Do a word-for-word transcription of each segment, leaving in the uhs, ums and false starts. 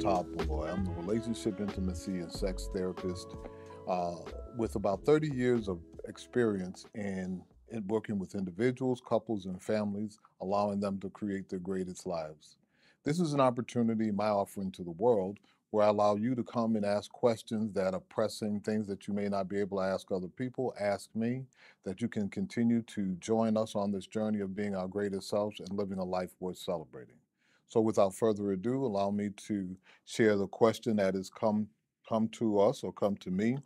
Topolo. I'm the relationship intimacy and sex therapist uh, with about thirty years of experience in, in working with individuals, couples, and families, allowing them to create their greatest lives. This is an opportunity, my offering to the world, where I allow you to come and ask questions that are pressing, things that you may not be able to ask other people, ask me, that you can continue to join us on this journey of being our greatest selves and living a life worth celebrating. So without further ado, allow me to share the question that has come, come to us or come to me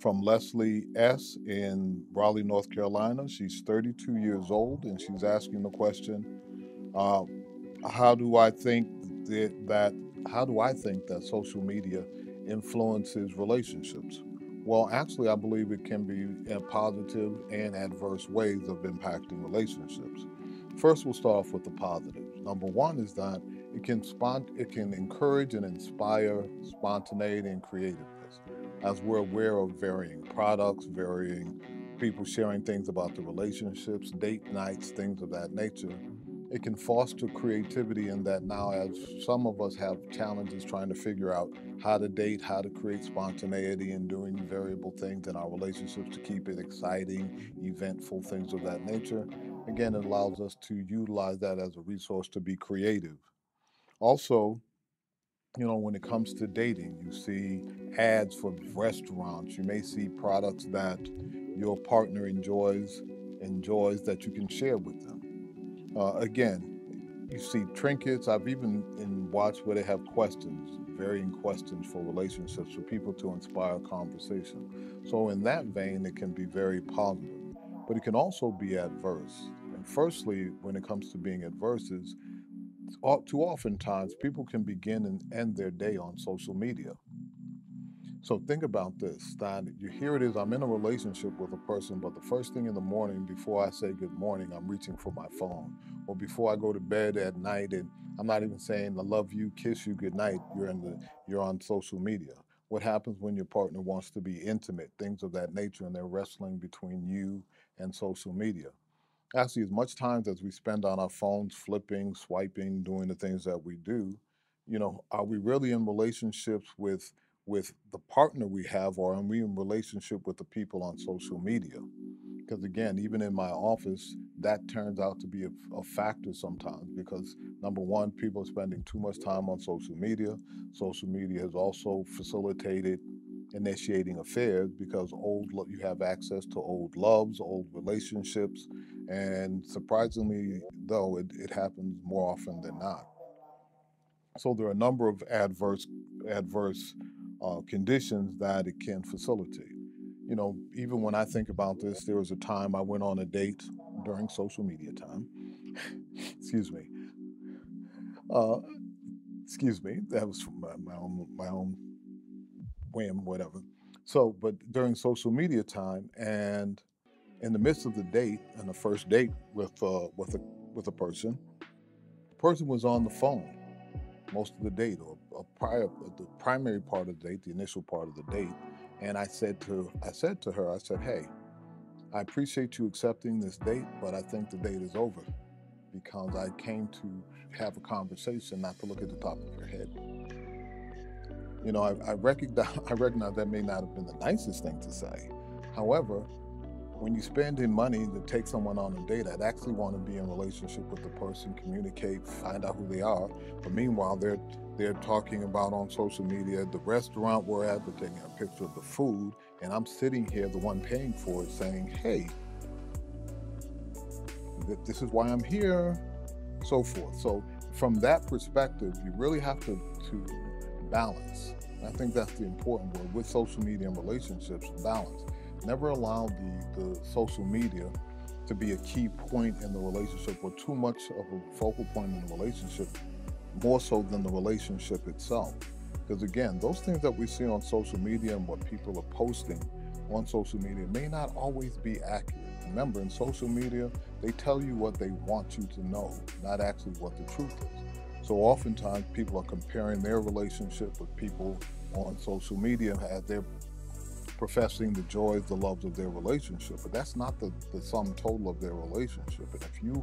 from Leslie S. in Raleigh, North Carolina. She's thirty-two years old, and she's asking the question, uh, how do I think that, that How do I think that social media influences relationships? Well, actually, I believe it can be in positive and adverse ways of impacting relationships. First, we'll start off with the positives. Number one is that it can, spont it can encourage and inspire spontaneity and creativeness, as we're aware of varying products, varying people sharing things about the relationships, date nights, things of that nature. It can foster creativity in that now, as some of us have challenges trying to figure out how to date, how to create spontaneity and doing variable things in our relationships to keep it exciting, eventful, things of that nature. Again, it allows us to utilize that as a resource to be creative. Also, you know, when it comes to dating, you see ads for restaurants. You may see products that your partner enjoys, enjoys that you can share with them. Uh, again, you see trinkets. I've even in watched where they have questions, varying questions for relationships, for people to inspire conversation. So in that vein, it can be very positive, but it can also be adverse. And firstly, when it comes to being adverse, is too oftentimes people can begin and end their day on social media. So think about this, that you here it is, I'm in a relationship with a person, but the first thing in the morning, before I say good morning, I'm reaching for my phone. Or before I go to bed at night, and I'm not even saying I love you, kiss you, good night, you're in the, you're on social media. What happens when your partner wants to be intimate, things of that nature, and they're wrestling between you and social media? Actually, as much time as we spend on our phones, flipping, swiping, doing the things that we do, you know, are we really in relationships with with the partner we have, or are we in relationship with the people on social media? Because again, even in my office, that turns out to be a, a factor sometimes because number one, people are spending too much time on social media. Social media has also facilitated initiating affairs because old you have access to old loves, old relationships, and surprisingly though, it, it happens more often than not. So there are a number of adverse, adverse Uh, conditions that it can facilitate. You know, even when I think about this, there was a time I went on a date during social media time. Excuse me. Uh, excuse me. That was my, my own my own whim, whatever. So, but during social media time, and in the midst of the date, and the first date with uh, with a with a person, the person was on the phone most of the date, or a prior, the primary part of the date, the initial part of the date. And I said to, I said to her, I said, hey, I appreciate you accepting this date, but I think the date is over because I came to have a conversation, not to look at the top of your head. You know, I, I, recognize, I recognize that may not have been the nicest thing to say. However, when you're spending money to take someone on a date, I'd actually want to be in relationship with the person, communicate, find out who they are. But meanwhile, they're they're talking about on social media, the restaurant we're at, they're taking a picture of the food, and I'm sitting here, the one paying for it, saying, hey, th this is why I'm here, so forth. So from that perspective, you really have to, to balance. And I think that's the important word with social media and relationships, balance. Never allow the, the social media to be a key point in the relationship or too much of a focal point in the relationship, more so than the relationship itself. Because again, those things that we see on social media and what people are posting on social media may not always be accurate. Remember, in social media, they tell you what they want you to know, not actually what the truth is. So oftentimes people are comparing their relationship with people on social media as they're professing the joys, the loves of their relationship, but that's not the, the sum total of their relationship. And if you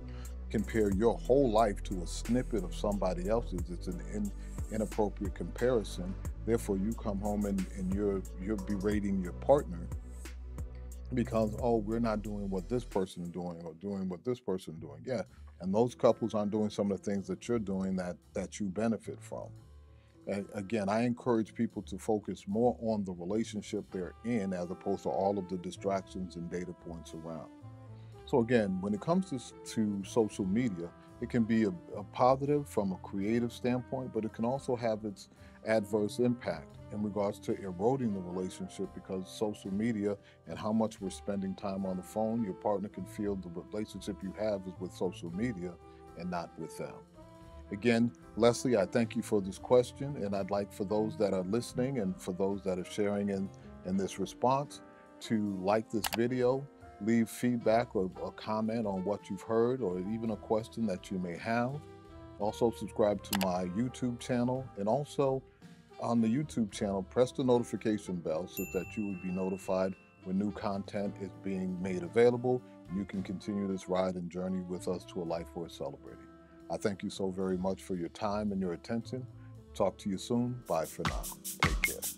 compare your whole life to a snippet of somebody else's, it's an in, inappropriate comparison. Therefore, you come home and, and you're you're berating your partner because, oh, we're not doing what this person is doing or doing what this person is doing. Yeah, and those couples aren't doing some of the things that you're doing that, that you benefit from. And again, I encourage people to focus more on the relationship they're in as opposed to all of the distractions and data points around. So again, when it comes to, to social media, it can be a, a positive from a creative standpoint, but it can also have its adverse impact in regards to eroding the relationship, because social media and how much we're spending time on the phone, your partner can feel the relationship you have is with social media and not with them. Again, Leslie, I thank you for this question, and I'd like for those that are listening and for those that are sharing in, in this response to like this video, leave feedback or a comment on what you've heard or even a question that you may have. Also subscribe to my YouTube channel, and also on the YouTube channel, press the notification bell so that you would be notified when new content is being made available. You can continue this ride and journey with us to a life worth celebrating. I thank you so very much for your time and your attention. Talk to you soon. Bye for now. Take care.